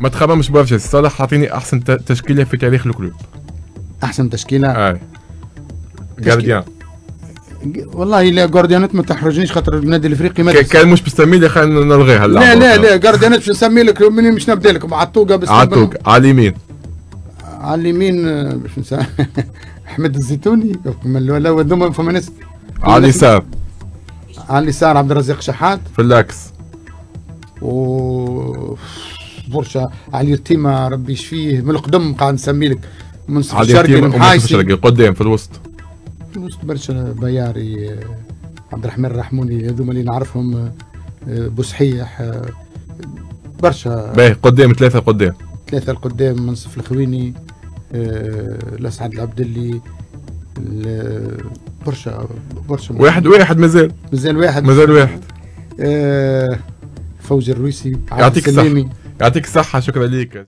ما تخممش برشا صالح، حاطيني احسن تشكيله في تاريخ الكلوب. احسن تشكيله؟ اي جارديان. والله لا جارديانات ما تحرجنيش خاطر النادي الافريقي ما كان مش بستمي لي، خلينا نلغيها اللعبه. لا لا لا جارديانات مش نسمي لك، منين مش نبدا لكم عطوقه بس. عطوق على اليمين. على اليمين باش نسمي احمد الزيتوني ولا ودوما فما ناس. على اليسار. على اليسار عبد الرزاق شحات. في اللاكس. و برشا علي التيمه ربي يشفيه من القدم قاعد نسمي لك، منصف الشرقي ومنصف قدام في الوسط. في الوسط برشا بياري، عبد الرحمن الرحموني، هذوما اللي نعرفهم، بوصحيح، برشا باهي قدام ثلاثه قدام. ثلاثه القدام منصف الخويني، الاسعد العبدلي، برشا برشا. واحد مازال. مازال واحد. فوزي الرويسي، عادل السليمي. يعطيك الصحة، شكرا ليك.